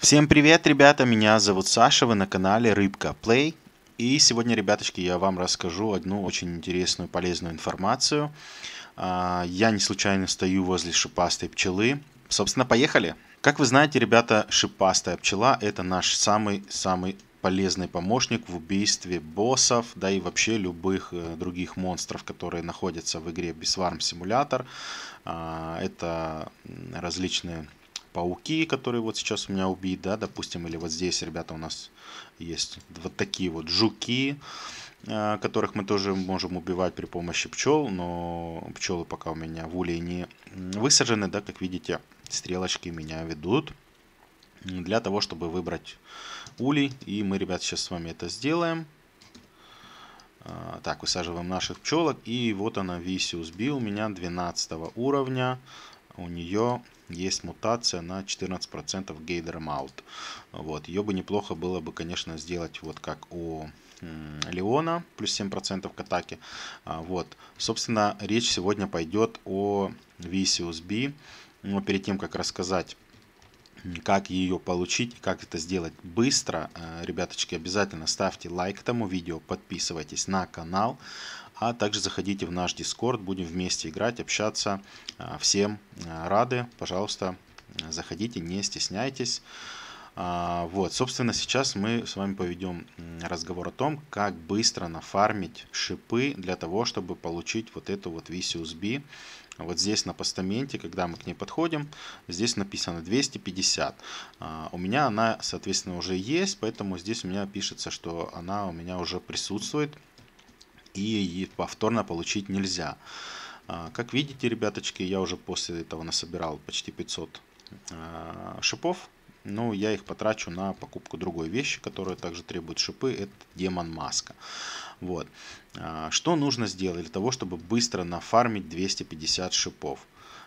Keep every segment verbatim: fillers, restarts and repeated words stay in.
Всем привет, ребята, меня зовут Саша, вы на канале Рыбка PLAY. И сегодня, ребяточки, я вам расскажу одну очень интересную, полезную информацию. Я не случайно стою возле шипастой пчелы. Собственно, поехали! Как вы знаете, ребята, шипастая пчела – это наш самый-самый полезный помощник в убийстве боссов, да и вообще любых других монстров, которые находятся в игре Bee Swarm Simulator. Это различные пауки, которые вот сейчас у меня убит, да, допустим, или вот здесь, ребята, у нас есть вот такие вот жуки, которых мы тоже можем убивать при помощи пчел, но пчелы пока у меня в улье не высажены, да, как видите, стрелочки меня ведут для того, чтобы выбрать улей, и мы, ребят, сейчас с вами это сделаем. Так, высаживаем наших пчелок, и вот она, VCUSB, у меня двенадцатого уровня, у нее есть мутация на четырнадцать процентов Gader Amount. Вот. Ее бы неплохо было бы, конечно, сделать вот как у Леона, плюс семь процентов к атаке. Вот. Собственно, речь сегодня пойдет о VCUSB. Но перед тем, как рассказать, как ее получить, как это сделать быстро, ребяточки, обязательно ставьте лайк этому видео, подписывайтесь на канал, а также заходите в наш Discord, будем вместе играть, общаться, всем рады, пожалуйста, заходите, не стесняйтесь. Вот, собственно, сейчас мы с вами поведем разговор о том, как быстро нафармить шипы для того, чтобы получить вот эту вот VCUSB. Вот здесь на постаменте, когда мы к ней подходим, здесь написано двести пятьдесят. У меня она, соответственно, уже есть, поэтому здесь у меня пишется, что она у меня уже присутствует, и повторно получить нельзя. Как видите, ребяточки, я уже после этого насобирал почти пятьсот шипов. Ну, я их потрачу на покупку другой вещи, которая также требует шипы. Это демон маска. Вот. Что нужно сделать для того, чтобы быстро нафармить двести пятьдесят шипов?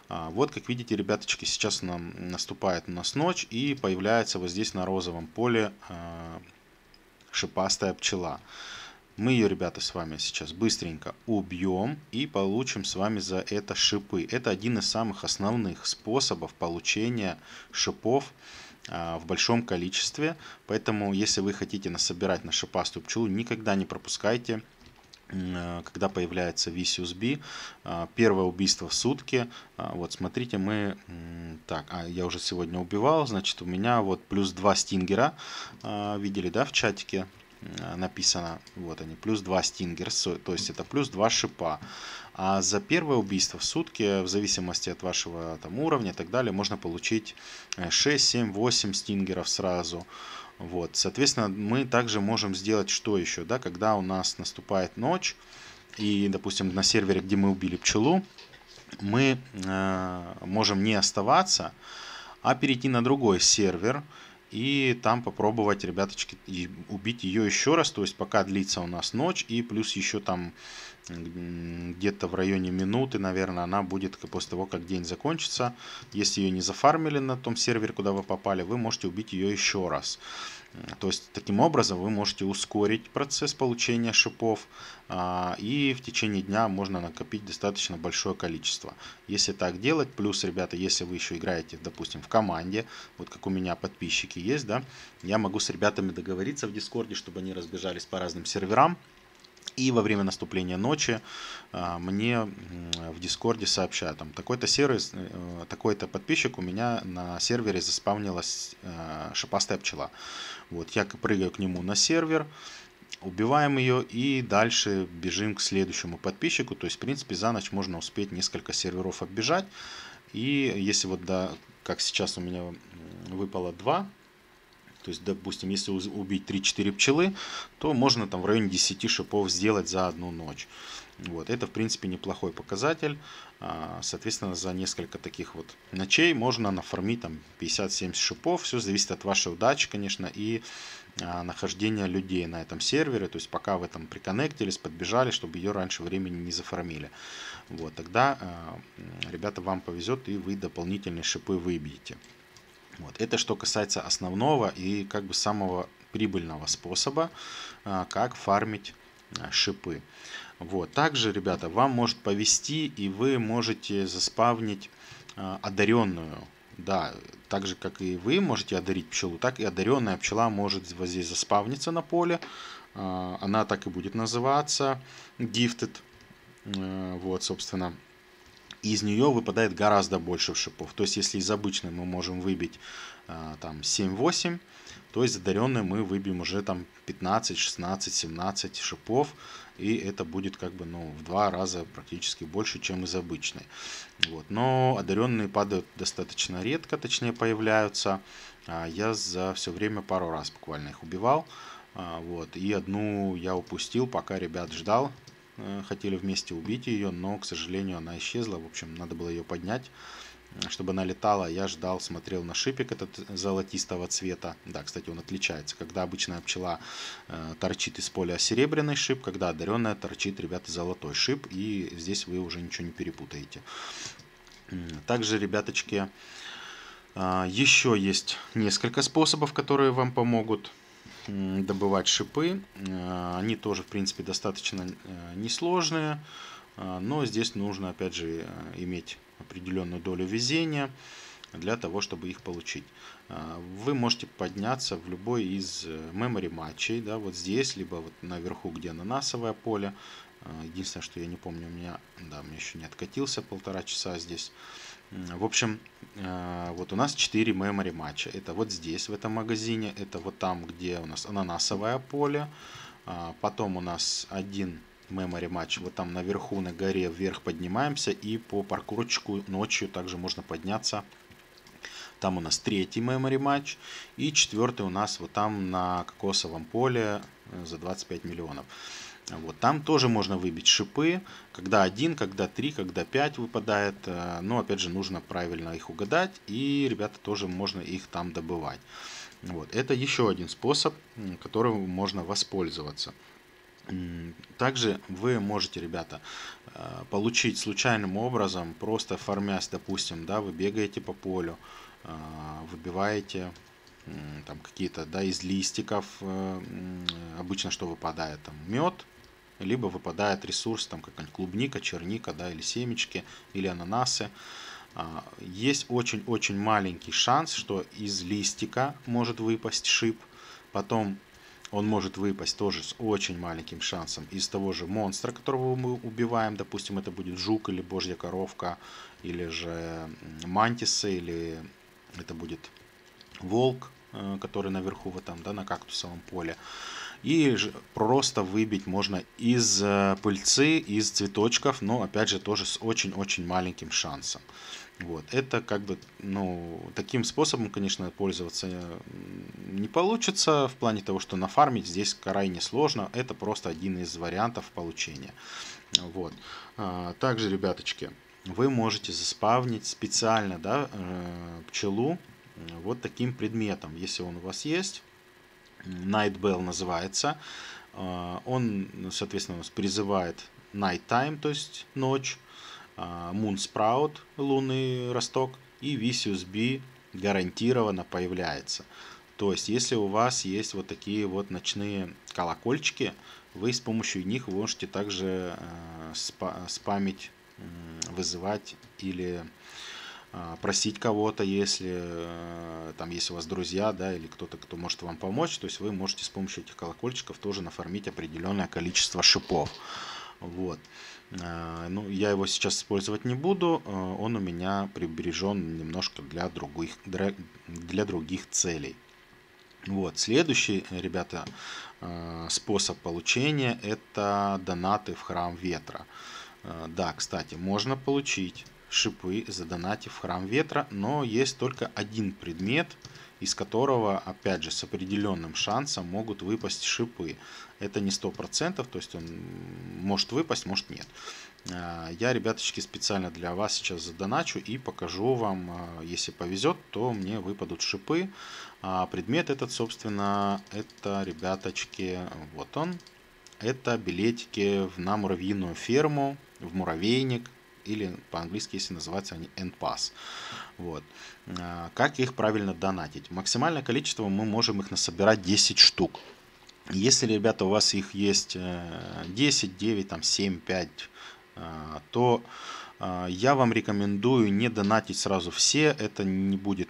Вот, как видите, ребяточки, сейчас нам наступает у нас ночь. И появляется вот здесь на розовом поле шипастая пчела. Мы ее, ребята, с вами сейчас быстренько убьем и получим с вами за это шипы. Это один из самых основных способов получения шипов в большом количестве, поэтому если вы хотите насобирать на шипастую пчелу, никогда не пропускайте, когда появляется VCUSB, первое убийство в сутки. Вот смотрите, мы так, а я уже сегодня убивал, значит, у меня вот плюс два стингера, видели, да, в чатике написано, вот они, плюс два стингера, то есть это плюс два шипа. А за первое убийство в сутки, в зависимости от вашего там уровня и так далее, можно получить шесть, семь, восемь стингеров сразу. Вот, соответственно, мы также можем сделать что еще, да, когда у нас наступает ночь, и, допустим, на сервере, где мы убили пчелу, мы э, можем не оставаться, а перейти на другой сервер, и там попробовать, ребяточки, убить ее еще раз. То есть пока длится у нас ночь. И плюс еще там где-то в районе минуты, наверное, она будет после того, как день закончится. Если ее не зафармили на том сервере, куда вы попали, вы можете убить ее еще раз. То есть таким образом вы можете ускорить процесс получения шипов. И в течение дня можно накопить достаточно большое количество. Если так делать, плюс, ребята, если вы еще играете, допустим, в команде, вот как у меня подписчики есть, да, я могу с ребятами договориться в Дискорде, чтобы они разбежались по разным серверам. И во время наступления ночи мне в Дискорде сообщают, там, такой-то сервис, такой-то подписчик у меня на сервере заспавнилась шипастая пчела. Вот, я прыгаю к нему на сервер, убиваем ее и дальше бежим к следующему подписчику. То есть, в принципе, за ночь можно успеть несколько серверов оббежать. И если вот, да, как сейчас у меня выпало два, то есть, допустим, если убить три-четыре пчелы, то можно там в районе десяти шипов сделать за одну ночь. Вот, это, в принципе, неплохой показатель. Соответственно, за несколько таких вот ночей можно нафармить там пятьдесят-семьдесят шипов. Все зависит от вашей удачи, конечно, и нахождения людей на этом сервере. То есть, пока вы там приконнектились, подбежали, чтобы ее раньше времени не зафармили. Вот, тогда, ребята, вам повезет, и вы дополнительные шипы выбьете. Вот. Это что касается основного и как бы самого прибыльного способа, как фармить шипы. Вот. Также, ребята, вам может повезти, и вы можете заспавнить одаренную Да, так же, как и вы можете одарить пчелу, так и одаренная пчела может вот здесь заспавниться на поле. Она так и будет называться Gifted. Вот, собственно. Из нее выпадает гораздо больше шипов. То есть, если из обычной мы можем выбить там семь-восемь, то из одаренной мы выбьем уже там пятнадцать, шестнадцать, семнадцать шипов. И это будет как бы, ну, в два раза практически больше, чем из обычной. Вот. Но одаренные падают достаточно редко, точнее появляются. Я за все время пару раз буквально их убивал. Вот. И одну я упустил, пока ребят ждал. Хотели вместе убить ее, но, к сожалению, она исчезла. В общем, надо было ее поднять, чтобы она летала. Я ждал, смотрел на шипик этот золотистого цвета. Да, кстати, он отличается. Когда обычная пчела э, торчит из поля серебряный шип, когда одаренная торчит, ребята, золотой шип. И здесь вы уже ничего не перепутаете. Также, ребяточки, э, еще есть несколько способов, которые вам помогут добывать шипы. Они тоже, в принципе, достаточно несложные, но здесь нужно, опять же, иметь определенную долю везения для того, чтобы их получить. Вы можете подняться в любой из мемори матчей, да, вот здесь, либо вот наверху, где ананасовое поле. Единственное, что я не помню, у меня, да, у меня еще не откатился полтора часа здесь. В общем, вот у нас четыре мемори матча. Это вот здесь, в этом магазине. Это вот там, где у нас ананасовое поле. Потом у нас один мемори матч. Вот там наверху, на горе, вверх поднимаемся. И по паркурчику ночью также можно подняться. Там у нас третий мемори матч. И четвертый у нас вот там на кокосовом поле за двадцать пять миллионов. Вот, там тоже можно выбить шипы, когда один, когда три, когда пять выпадает. Но опять же нужно правильно их угадать, и, ребята, тоже можно их там добывать. Вот, это еще один способ, которым можно воспользоваться. Также вы можете, ребята, получить случайным образом, просто фармясь, допустим, да, вы бегаете по полю, выбиваете там какие-то, да, из листиков обычно что выпадает, там мед, либо выпадает ресурс, там какая-нибудь клубника, черника, да, или семечки, или ананасы. Есть очень-очень маленький шанс, что из листика может выпасть шип, потом он может выпасть тоже с очень маленьким шансом из того же монстра, которого мы убиваем. Допустим, это будет жук или божья коровка, или же мантисы, или это будет волк, который наверху, вот там, да, на кактусовом поле. И просто выбить можно из пыльцы, из цветочков, но опять же тоже с очень-очень маленьким шансом. Вот, это как бы, ну, таким способом, конечно, пользоваться не получится, в плане того, что нафармить здесь крайне сложно. Это просто один из вариантов получения. Вот. Также, ребяточки, вы можете заспавнить специально, да, пчелу вот таким предметом, если он у вас есть. Night Bell называется. Он, соответственно, у нас призывает Night Time, то есть ночь. Moon Sprout, лунный росток. И ви си ю эс би гарантированно появляется. То есть, если у вас есть вот такие вот ночные колокольчики, вы с помощью них можете также спамить, вызывать или просить кого-то, если там есть у вас друзья, да, или кто-то, кто может вам помочь. То есть вы можете с помощью этих колокольчиков тоже нафармить определенное количество шипов. Вот. Ну, я его сейчас использовать не буду. Он у меня прибережен немножко для других, для других целей. Вот. Следующий, ребята, способ получения — это донаты в Храм Ветра. Да, кстати, можно получить шипы, задонатив в Храм Ветра, но есть только один предмет, из которого, опять же, с определенным шансом могут выпасть шипы. Это не сто процентов, то есть он может выпасть, может нет. Я, ребяточки, специально для вас сейчас задоначу и покажу вам, если повезет, то мне выпадут шипы. А предмет этот, собственно, это, ребяточки, вот он. Это билетики на муравьиную ферму, в муравейник. Или по-английски, если называются они, Ant Pass. Вот. Как их правильно донатить? Максимальное количество мы можем их насобирать десять штук. Если, ребята, у вас их есть десять, девять, там, семь, пять, то Я вам рекомендую не донатить сразу все, это не будет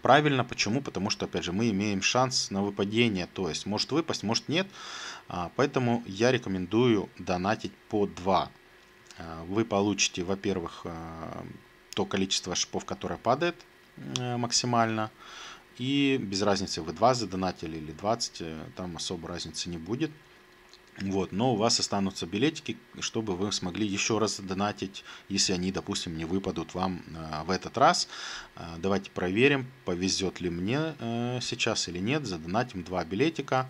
правильно. Почему? Потому что, опять же, мы имеем шанс на выпадение, то есть может выпасть, может нет. Поэтому я рекомендую донатить по два. Вы получите, во-первых, то количество шипов, которое падает максимально. И без разницы, вы два задонатили или двадцать, там особо разницы не будет. Вот, но у вас останутся билетики, чтобы вы смогли еще раз задонатить, если они, допустим, не выпадут вам в этот раз. Давайте проверим, повезет ли мне сейчас или нет. Задонатим два билетика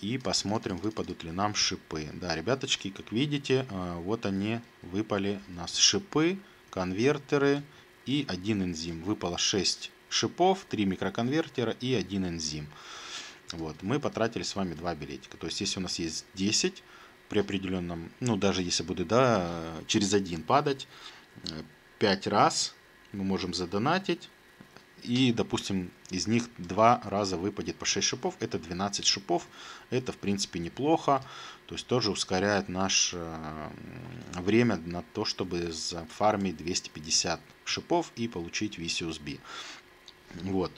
и посмотрим, выпадут ли нам шипы. Да, ребяточки, как видите, вот они, выпали у нас шипы, конвертеры и один энзим. Выпало шесть шипов, три микроконвертера и один энзим. Вот, мы потратили с вами два билетика. То есть, если у нас есть десять, при определенном, ну, даже если буду, да, через один падать, пять раз мы можем задонатить. И, допустим, из них два раза выпадет по шесть шипов. Это двенадцать шипов. Это, в принципе, неплохо. То есть, тоже ускоряет наше время на то, чтобы зафармить двести пятьдесят шипов и получить ви си ю эс би. Вот.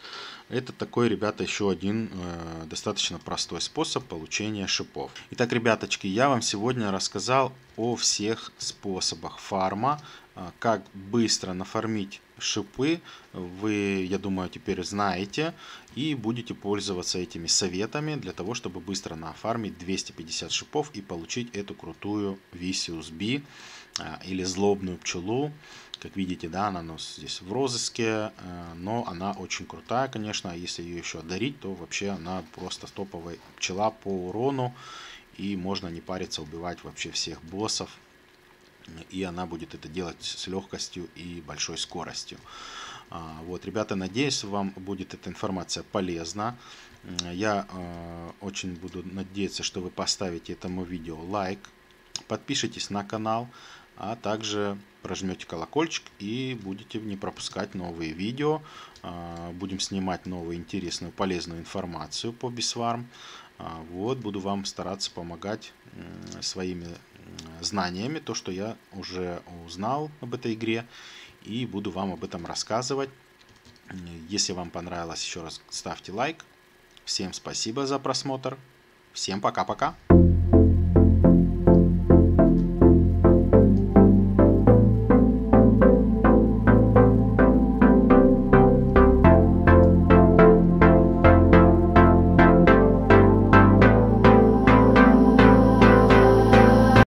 Это такой, ребята, еще один э, достаточно простой способ получения шипов. Итак, ребяточки, я вам сегодня рассказал о всех способах фарма, э, как быстро нафармить шипы. Вы, я думаю, теперь знаете и будете пользоваться этими советами для того, чтобы быстро нафармить двести пятьдесят шипов и получить эту крутую ви си ю эс би э, или злобную пчелу. Как видите, да, она у нас здесь в розыске, но она очень крутая, конечно. Если ее еще одарить, то вообще она просто топовая пчела по урону. И можно не париться, убивать вообще всех боссов. И она будет это делать с легкостью и большой скоростью. Вот, ребята, надеюсь, вам будет эта информация полезна. Я очень буду надеяться, что вы поставите этому видео лайк. Подпишитесь на канал. А также прожмете колокольчик и будете не пропускать новые видео. Будем снимать новую интересную, полезную информацию по Bee Swarm. Вот, буду вам стараться помогать своими знаниями, то, что я уже узнал об этой игре. И буду вам об этом рассказывать. Если вам понравилось, еще раз ставьте лайк. Всем спасибо за просмотр. Всем пока-пока.